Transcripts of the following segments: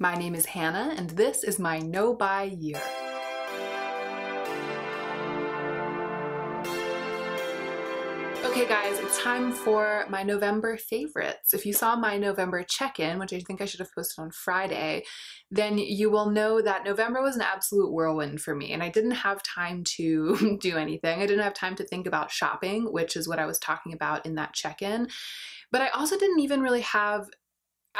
My name is Hannah, and this is my no-buy year. Okay guys, it's time for my November favorites. If you saw my November check-in, which I think I should have posted on Friday, then you will know that November was an absolute whirlwind for me, and I didn't have time to do anything. I didn't have time to think about shopping, which is what I was talking about in that check-in, but I also didn't even really have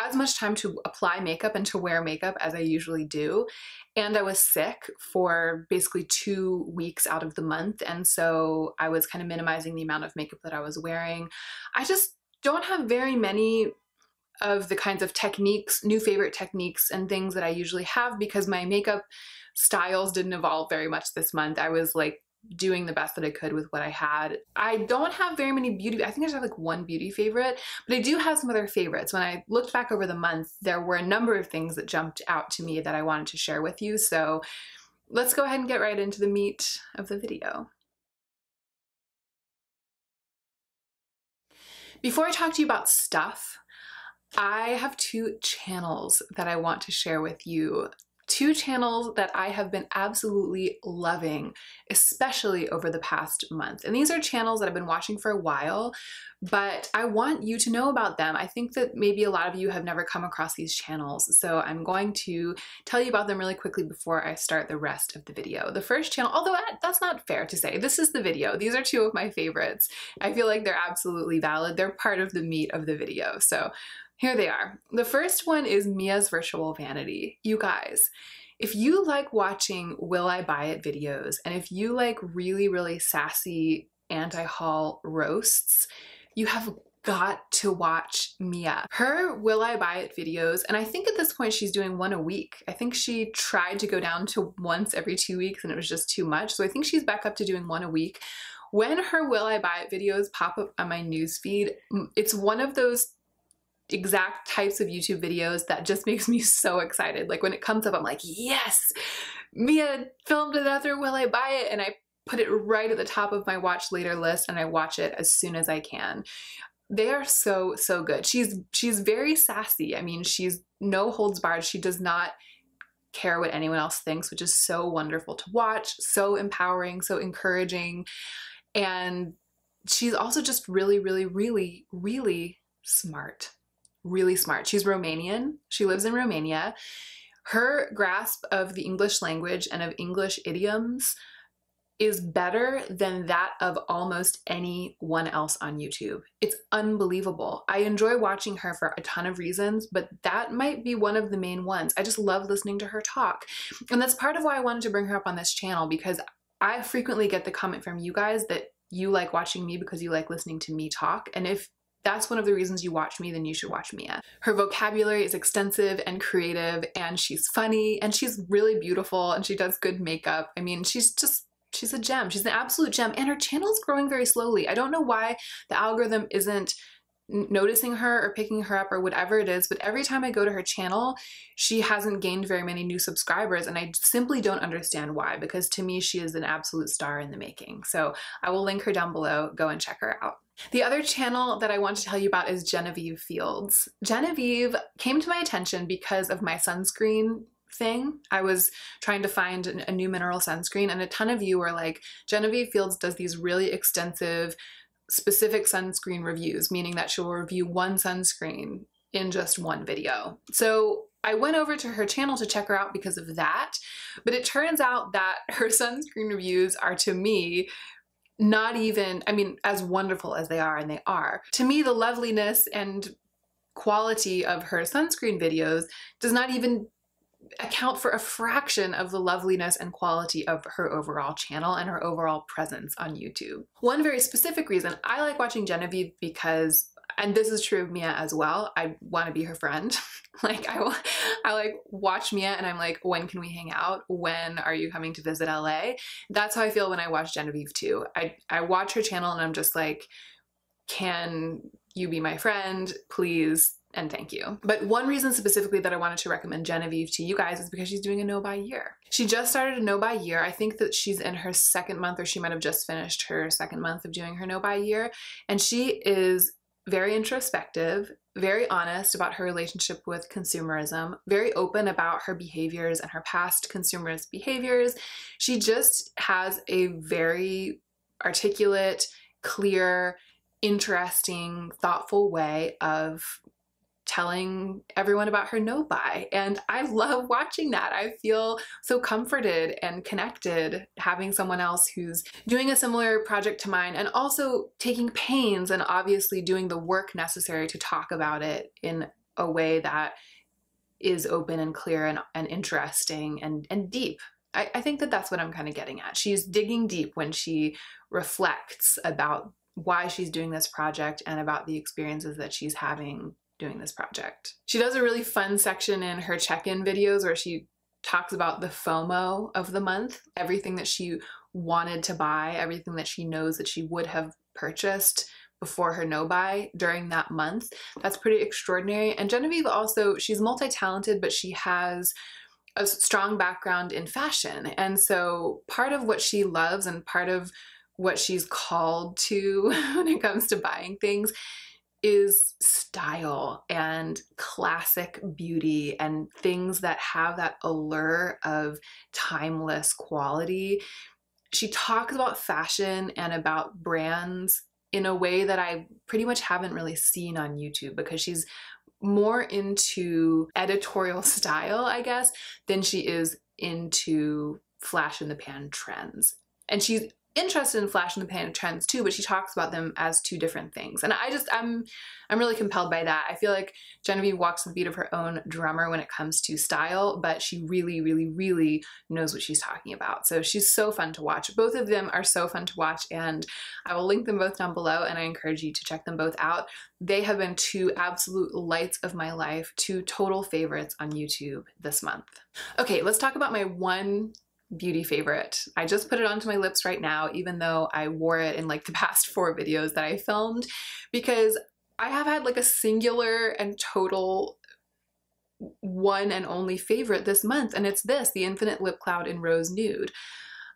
as much time to apply makeup and to wear makeup as I usually do. And I was sick for basically 2 weeks out of the month, and so I was kind of minimizing the amount of makeup that I was wearing. I just don't have very many of the kinds of techniques, new favorite techniques and things that I usually have, because my makeup styles didn't evolve very much this month. I was like doing the best that I could with what I had. I don't have very many beauty, I think I just have like one beauty favorite, but I do have some other favorites. When I looked back over the month, there were a number of things that jumped out to me that I wanted to share with you, so let's go ahead and get right into the meat of the video. Before I talk to you about stuff, I have two channels that I want to share with you. Two channels that I have been absolutely loving, especially over the past month. And these are channels that I've been watching for a while, but I want you to know about them. I think that maybe a lot of you have never come across these channels, so I'm going to tell you about them really quickly before I start the rest of the video. The first channel, although that's not fair to say, this is the video. These are two of my favorites. I feel like they're absolutely valid. They're part of the meat of the video, so here they are. The first one is Mia's Virtual Vanity. You guys, if you like watching Will I Buy It videos, and if you like really, really sassy anti-haul roasts, you have got to watch Mia. Her Will I Buy It videos, and I think at this point she's doing one a week. I think she tried to go down to once every 2 weeks and it was just too much, so I think she's back up to doing one a week. When her Will I Buy It videos pop up on my newsfeed, it's one of those exact types of YouTube videos that just makes me so excited. Like when it comes up, I'm like, yes, Mia filmed another Will I Buy It, and I put it right at the top of my watch later list and I watch it as soon as I can. They are so, so good. She's very sassy. I mean, she's no holds barred. She does not care what anyone else thinks, which is so wonderful to watch, so empowering, so encouraging. And she's also just really, really, really, really smart. Really smart. She's Romanian. She lives in Romania. Her grasp of the English language and of English idioms is better than that of almost anyone else on YouTube. It's unbelievable. I enjoy watching her for a ton of reasons, but that might be one of the main ones. I just love listening to her talk. And that's part of why I wanted to bring her up on this channel, because I frequently get the comment from you guys that you like watching me because you like listening to me talk. And if that's one of the reasons you watch me, then you should watch Mia. Her vocabulary is extensive and creative, and she's funny, and she's really beautiful, and she does good makeup. I mean, she's a gem. She's an absolute gem, and her channel's growing very slowly. I don't know why the algorithm isn't noticing her or picking her up or whatever it is, but every time I go to her channel, she hasn't gained very many new subscribers, and I simply don't understand why, because to me, she is an absolute star in the making. So I will link her down below. Go and check her out. The other channel that I want to tell you about is Genevieve Fields. Genevieve came to my attention because of my sunscreen thing. I was trying to find a new mineral sunscreen, and a ton of you were like, Genevieve Fields does these really extensive, specific sunscreen reviews, meaning that she'll review one sunscreen in just one video. So I went over to her channel to check her out because of that, but it turns out that her sunscreen reviews are, to me, not even, I mean, as wonderful as they are, and they are. To me, the loveliness and quality of her sunscreen videos does not even account for a fraction of the loveliness and quality of her overall channel and her overall presence on YouTube. One very specific reason I like watching Genevieve because, and this is true of Mia as well, I want to be her friend. Like I like watch Mia and I'm like, when can we hang out? When are you coming to visit LA? That's how I feel when I watch Genevieve too. I watch her channel and I'm just like, can you be my friend, please? And thank you. But one reason specifically that I wanted to recommend Genevieve to you guys is because she's doing a no-buy year. She just started a no-buy year. I think that she's in her second month, or she might have just finished her second month of doing her no-buy year. And she is very introspective, very honest about her relationship with consumerism, very open about her behaviors and her past consumerist behaviors. She just has a very articulate, clear, interesting, thoughtful way of telling everyone about her no-buy, and I love watching that. I feel so comforted and connected having someone else who's doing a similar project to mine and also taking pains and obviously doing the work necessary to talk about it in a way that is open and clear and interesting and deep. I think that that's what I'm kind of getting at. She's digging deep when she reflects about why she's doing this project and about the experiences that she's having doing this project. She does a really fun section in her check-in videos where she talks about the FOMO of the month, everything that she wanted to buy, everything that she knows that she would have purchased before her no-buy during that month. That's pretty extraordinary. And Genevieve also, she's multi-talented, but she has a strong background in fashion. And so part of what she loves and part of what she's called to when it comes to buying things is style and classic beauty and things that have that allure of timeless quality. She talks about fashion and about brands in a way that I pretty much haven't really seen on YouTube, because she's more into editorial style, I guess, than she is into flash in the pan trends. And she's interested in flash in the pan trends too, but she talks about them as two different things. And I'm really compelled by that. I feel like Genevieve walks the beat of her own drummer when it comes to style, but she really, really, really knows what she's talking about. So she's so fun to watch. Both of them are so fun to watch, and I will link them both down below, and I encourage you to check them both out. They have been two absolute lights of my life, two total favorites on YouTube this month. Okay, let's talk about my one beauty favorite. I just put it onto my lips right now, even though I wore it in like the past four videos that I filmed, because I have had like a singular and total one and only favorite this month, and it's this, the Infinite Lip Cloud in Rose Nude.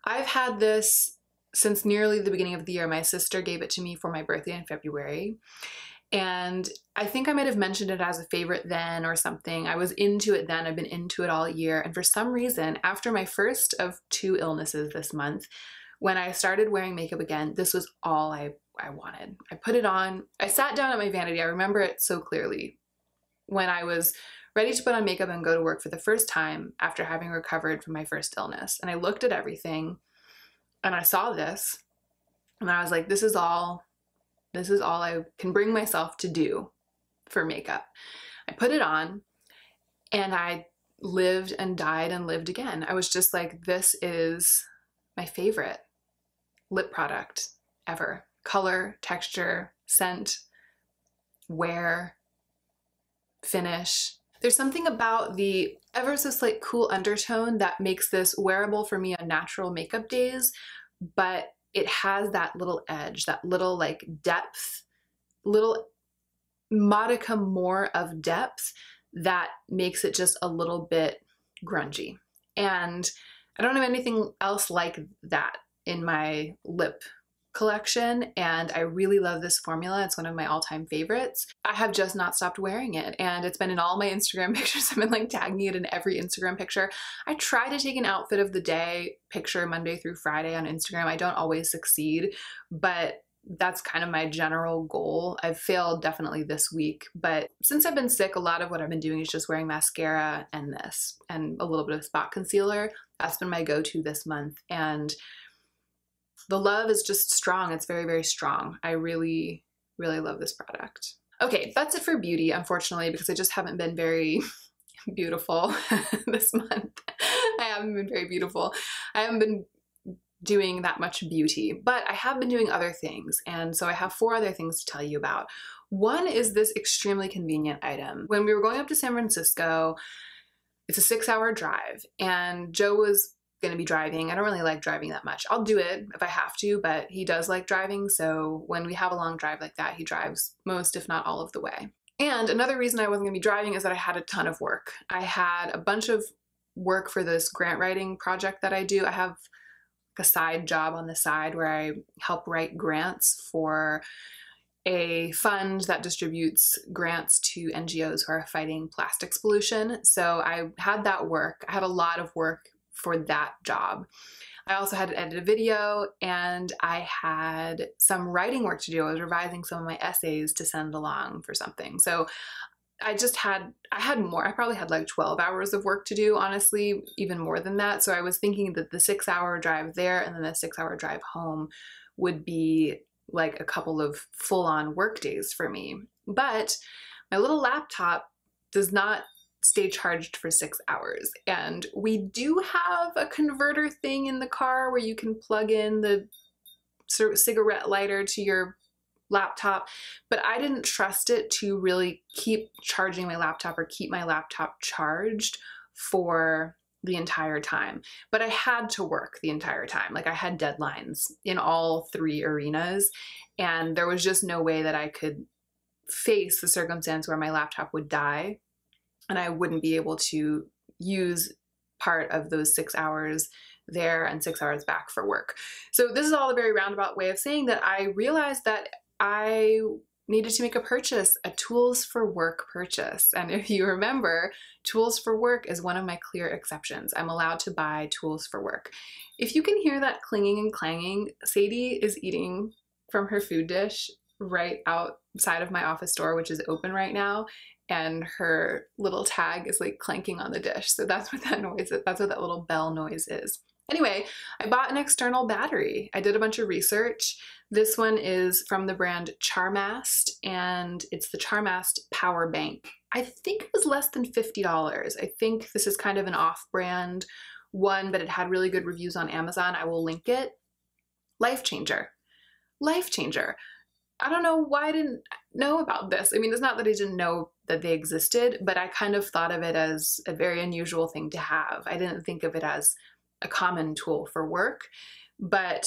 I've had this since nearly the beginning of the year. My sister gave it to me for my birthday in February, and I think I might have mentioned it as a favorite then or something. I was into it then. I've been into it all year. And for some reason, after my first of two illnesses this month, when I started wearing makeup again, this was all I wanted. I put it on. I sat down at my vanity. I remember it so clearly. When I was ready to put on makeup and go to work for the first time after having recovered from my first illness. And I looked at everything and I saw this and I was like, this is all I can bring myself to do for makeup. I put it on and I lived and died and lived again. I was just like, this is my favorite lip product ever. Color, texture, scent, wear, finish. There's something about the ever so slight cool undertone that makes this wearable for me on natural makeup days, but it has that little edge, that little like depth, little modicum more of depth that makes it just a little bit grungy. And I don't have anything else like that in my lip collection, and I really love this formula. It's one of my all-time favorites. I have just not stopped wearing it, and it's been in all my Instagram pictures. I've been like tagging it in every Instagram picture. I try to take an outfit of the day picture Monday through Friday on Instagram. I don't always succeed, but that's kind of my general goal. I've failed definitely this week, but since I've been sick, a lot of what I've been doing is just wearing mascara and this and a little bit of spot concealer. That's been my go-to this month, and the love is just strong. It's very, very strong. I really, really love this product. Okay, that's it for beauty, unfortunately, because I just haven't been very beautiful this month. I haven't been very beautiful. I haven't been doing that much beauty, but I have been doing other things, and so I have four other things to tell you about. One is this extremely convenient item. When we were going up to San Francisco, it's a 6-hour drive, and Joe was going to be driving. I don't really like driving that much. I'll do it if I have to, but he does like driving, so when we have a long drive like that, he drives most, if not all, of the way. And another reason I wasn't going to be driving is that I had a ton of work. I had a bunch of work for this grant writing project that I do. I have a side job on the side where I help write grants for a fund that distributes grants to NGOs who are fighting plastics pollution. So I had that work. I had a lot of work for that job. I also had to edit a video, and I had some writing work to do. I was revising some of my essays to send along for something. So I just had, I probably had like 12 hours of work to do, honestly, even more than that. So I was thinking that the 6-hour drive there and then the 6-hour drive home would be like a couple of full-on work days for me. But my little laptop does not stay charged for 6 hours. And we do have a converter thing in the car where you can plug in the cigarette lighter to your laptop, but I didn't trust it to really keep charging my laptop or keep my laptop charged for the entire time. But I had to work the entire time. Like, I had deadlines in all 3 arenas, and there was just no way that I could face the circumstance where my laptop would die and I wouldn't be able to use part of those 6 hours there and 6 hours back for work. So this is all a very roundabout way of saying that I realized that I needed to make a purchase, a tools for work purchase. And if you remember, tools for work is one of my clear exceptions. I'm allowed to buy tools for work. If you can hear that clinging and clanging, Sadie is eating from her food dish right outside of my office door, which is open right now, and her little tag is like clanking on the dish. So that's what that noise is. That's what that little bell noise is. Anyway, I bought an external battery. I did a bunch of research. This one is from the brand Charmast, and it's the Charmast Power Bank. I think it was less than $50. I think this is kind of an off-brand one, but it had really good reviews on Amazon. I will link it. Life changer. Life changer. I don't know why I didn't know about this. I mean, it's not that I didn't know that they existed, but I kind of thought of it as a very unusual thing to have. I didn't think of it as a common tool for work, but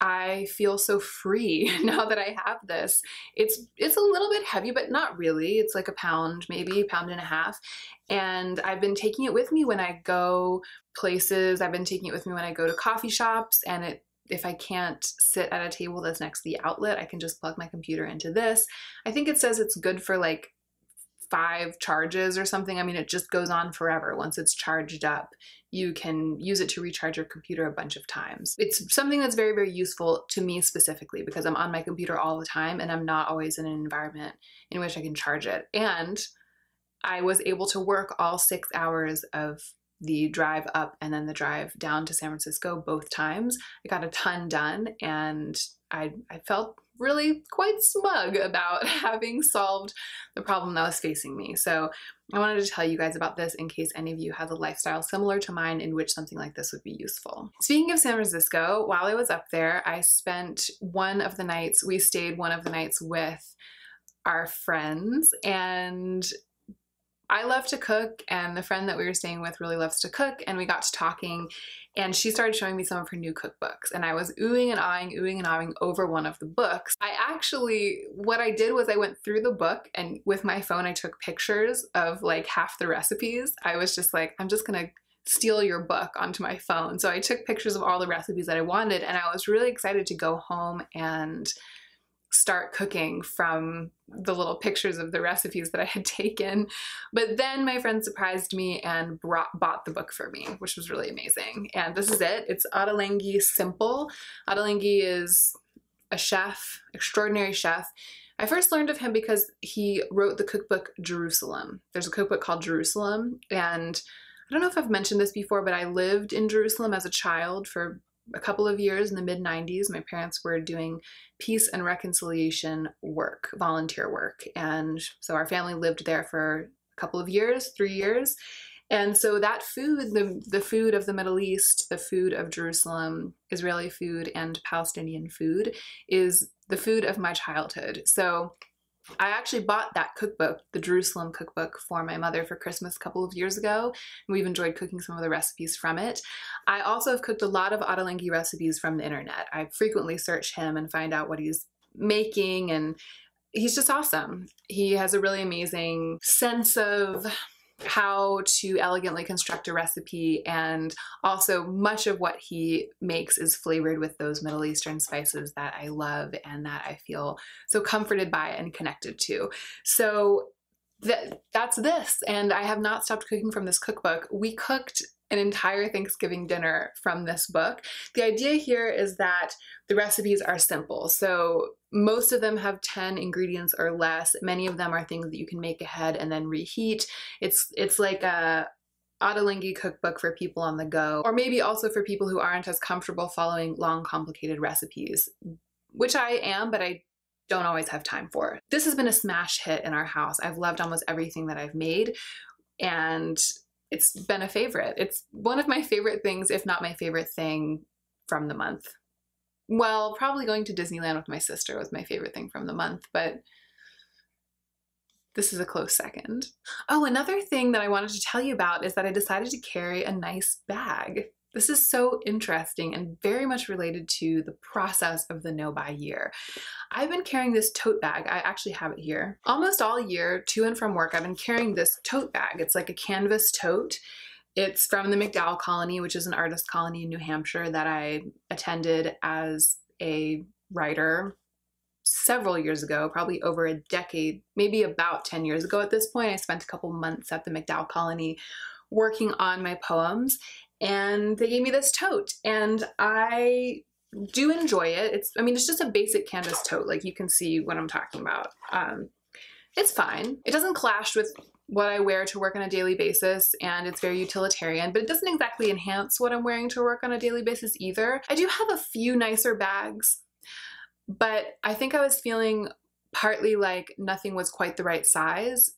I feel so free now that I have this. It's a little bit heavy, but not really. It's like a pound, maybe a pound and a half. And I've been taking it with me when I go places. I've been taking it with me when I go to coffee shops, and if I can't sit at a table that's next to the outlet, I can just plug my computer into this. I think it says it's good for like 5 charges or something. I mean, it just goes on forever. Once it's charged up, you can use it to recharge your computer a bunch of times. It's something that's very, very useful to me specifically because I'm on my computer all the time and I'm not always in an environment in which I can charge it. And I was able to work all 6 hours of the drive up and then the drive down to San Francisco both times. I got a ton done, and I felt really quite smug about having solved the problem that was facing me. So I wanted to tell you guys about this in case any of you has a lifestyle similar to mine in which something like this would be useful. Speaking of San Francisco, while I was up there, I spent we stayed one of the nights with our friends, and I love to cook, and the friend that we were staying with really loves to cook, and we got to talking, and she started showing me some of her new cookbooks, and I was oohing and ahhing over one of the books. What I did was I went through the book, and with my phone I took pictures of like half the recipes. I was just like, I'm just gonna steal your book onto my phone. So I took pictures of all the recipes that I wanted, and I was really excited to go home and start cooking from the little pictures of the recipes that I had taken. But then my friend surprised me and bought the book for me, which was really amazing. And this is it. It's Ottolenghi Simple. Ottolenghi is a chef, extraordinary chef. I first learned of him because he wrote the cookbook Jerusalem. There's a cookbook called Jerusalem, and I don't know if I've mentioned this before, but I lived in Jerusalem as a child for a couple of years in the mid-90s. My parents were doing peace and reconciliation work, volunteer work. And so our family lived there for a couple of years, 3 years. And so that food, the food of the Middle East, the food of Jerusalem, Israeli food and Palestinian food, is the food of my childhood. So I actually bought that cookbook, the Jerusalem cookbook, for my mother for Christmas a couple of years ago, and we've enjoyed cooking some of the recipes from it. I also have cooked a lot of Ottolenghi recipes from the internet. I frequently search him and find out what he's making, and he's just awesome. He has a really amazing sense of how to elegantly construct a recipe, and also much of what he makes is flavored with those Middle Eastern spices that I love and that I feel so comforted by and connected to. So that's this, and I have not stopped cooking from this cookbook. We cooked an entire Thanksgiving dinner from this book. The idea here is that the recipes are simple. So most of them have 10 ingredients or less. Many of them are things that you can make ahead and then reheat. It's like a Ottolenghi cookbook for people on the go, or maybe also for people who aren't as comfortable following long, complicated recipes, which I am, but I don't always have time for. This has been a smash hit in our house. I've loved almost everything that I've made, and it's been a favorite. It's one of my favorite things, if not my favorite thing from the month. Well, probably going to Disneyland with my sister was my favorite thing from the month, but this is a close second. Oh, another thing that I wanted to tell you about is that I decided to carry a nice bag. This is so interesting and very much related to the process of the no-buy year. I've been carrying this tote bag, I actually have it here, almost all year to and from work. I've been carrying this tote bag. It's like a canvas tote. It's from the McDowell Colony, which is an artist colony in New Hampshire that I attended as a writer several years ago, probably over a decade, maybe about 10 years ago at this point. I spent a couple months at the McDowell Colony working on my poems, and they gave me this tote, and I do enjoy it. I mean, it's just a basic canvas tote, like you can see what I'm talking about. It's fine. It doesn't clash with what I wear to work on a daily basis, and it's very utilitarian, but it doesn't exactly enhance what I'm wearing to work on a daily basis either. I do have a few nicer bags, but I think I was feeling partly like nothing was quite the right size,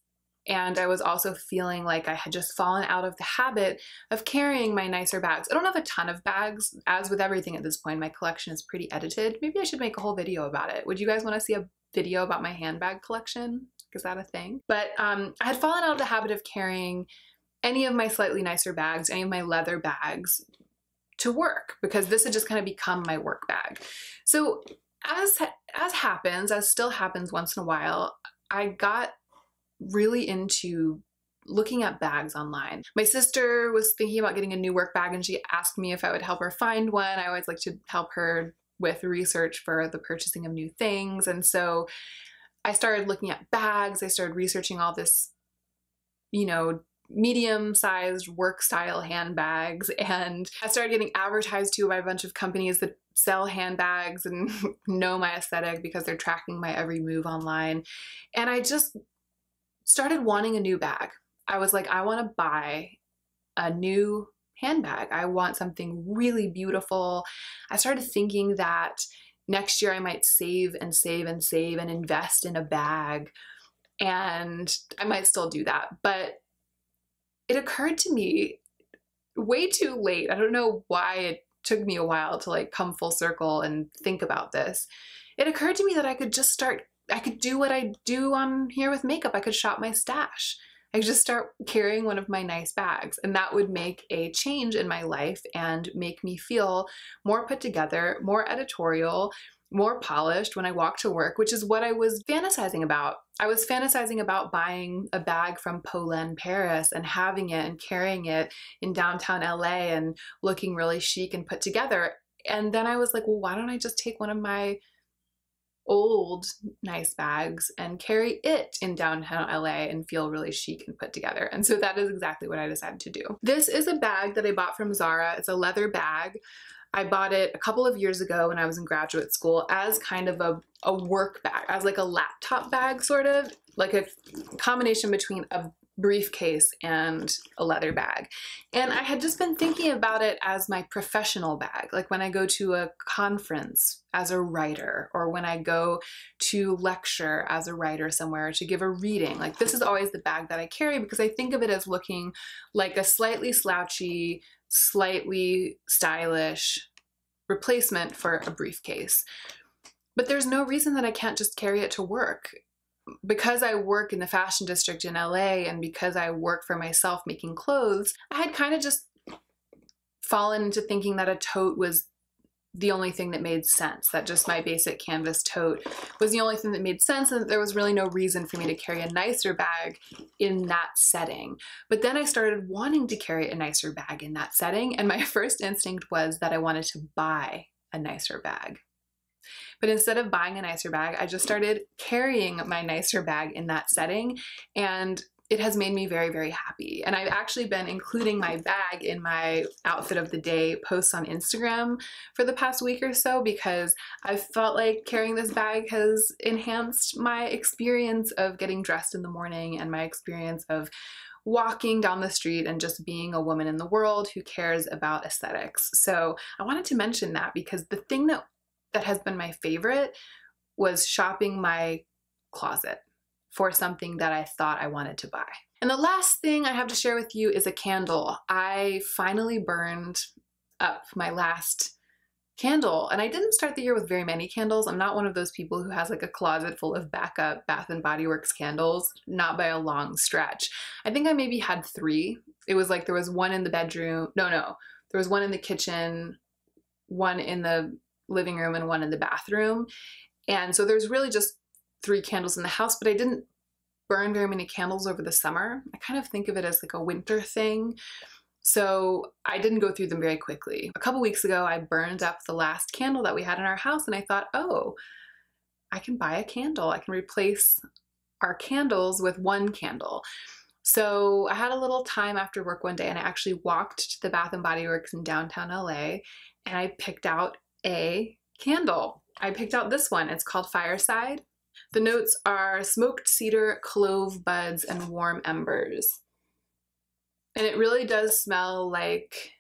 and I was also feeling like I had just fallen out of the habit of carrying my nicer bags. I don't have a ton of bags. As with everything at this point, my collection is pretty edited. Maybe I should make a whole video about it. Would you guys want to see a video about my handbag collection? Is that a thing? But I had fallen out of the habit of carrying any of my slightly nicer bags, any of my leather bags to work, because this had just kind of become my work bag. So as still happens once in a while, I got really into looking at bags online. My sister was thinking about getting a new work bag, and she asked me if I would help her find one. I always like to help her with research for the purchasing of new things. And so I started looking at bags. I started researching all this, you know, medium-sized work style handbags, and I started getting advertised to by a bunch of companies that sell handbags and know my aesthetic because they're tracking my every move online. And I just started wanting a new bag. I was like, I want to buy a new handbag. I want something really beautiful. I started thinking that next year I might save and save and save and invest in a bag, and I might still do that. But it occurred to me way too late. I don't know why it took me a while to like come full circle and think about this. It occurred to me that I could just start, I could do what I do on here with makeup. I could shop my stash. I could just start carrying one of my nice bags, and that would make a change in my life and make me feel more put together, more editorial, more polished when I walk to work, which is what I was fantasizing about. I was fantasizing about buying a bag from Polène Paris and having it and carrying it in downtown LA and looking really chic and put together. And then I was like, well, why don't I just take one of my old nice bags and carry it in downtown LA and feel really chic and put together. And so that is exactly what I decided to do. This is a bag that I bought from Zara. It's a leather bag. I bought it a couple of years ago when I was in graduate school as kind of a work bag, as like a laptop bag, sort of like a combination between a briefcase and a leather bag. And I had just been thinking about it as my professional bag, like when I go to a conference as a writer, or when I go to lecture as a writer somewhere to give a reading. Like, this is always the bag that I carry, because I think of it as looking like a slightly slouchy, slightly stylish replacement for a briefcase. But there's no reason that I can't just carry it to work. Because I work in the fashion district in LA, and because I work for myself making clothes, I had kind of just fallen into thinking that a tote was the only thing that made sense, that just my basic canvas tote was the only thing that made sense, and that there was really no reason for me to carry a nicer bag in that setting. But then I started wanting to carry a nicer bag in that setting, and my first instinct was that I wanted to buy a nicer bag. But instead of buying a nicer bag, I just started carrying my nicer bag in that setting, and it has made me very, very happy. And I've actually been including my bag in my outfit of the day posts on Instagram for the past week or so, because I felt like carrying this bag has enhanced my experience of getting dressed in the morning and my experience of walking down the street and just being a woman in the world who cares about aesthetics. So I wanted to mention that, because the thing that has been my favorite was shopping my closet for something that I thought I wanted to buy. And the last thing I have to share with you is a candle. I finally burned up my last candle, and I didn't start the year with very many candles. I'm not one of those people who has like a closet full of backup Bath and Body Works candles, not by a long stretch. I think I maybe had three. It was like there was one in the bedroom, there was one in the kitchen, one in the living room, and one in the bathroom. And so there's really just three candles in the house, but I didn't burn very many candles over the summer. I kind of think of it as like a winter thing. So I didn't go through them very quickly. A couple weeks ago, I burned up the last candle that we had in our house, and I thought, oh, I can buy a candle. I can replace our candles with one candle. So I had a little time after work one day, and I actually walked to the Bath and Body Works in downtown LA, and I picked out a candle. I picked out this one. It's called Fireside. The notes are smoked cedar, clove buds, and warm embers. And it really does smell like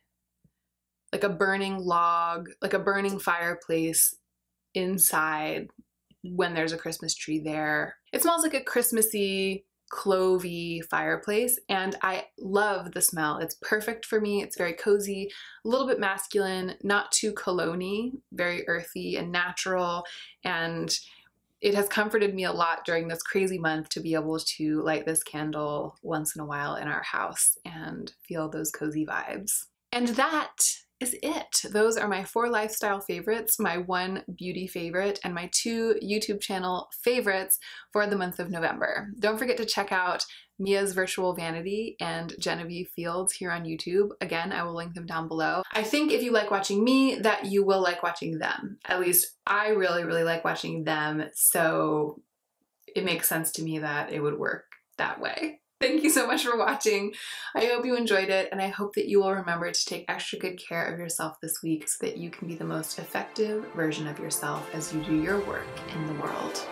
a burning log, like a burning fireplace inside when there's a Christmas tree there. It smells like a Christmassy, clovey fireplace, and I love the smell. It's perfect for me. It's very cozy, a little bit masculine, not too cologne-y, very earthy and natural, and it has comforted me a lot during this crazy month to be able to light this candle once in a while in our house and feel those cozy vibes. And that is it. Those are my 4 lifestyle favorites, my 1 beauty favorite, and my 2 YouTube channel favorites for the month of November. Don't forget to check out Mia's Virtual Vanity and Genevieve Fields here on YouTube. Again, I will link them down below. I think if you like watching me, that you will like watching them. At least I really, really like watching them, so it makes sense to me that it would work that way. Thank you so much for watching. I hope you enjoyed it, and I hope that you will remember to take extra good care of yourself this week so that you can be the most effective version of yourself as you do your work in the world.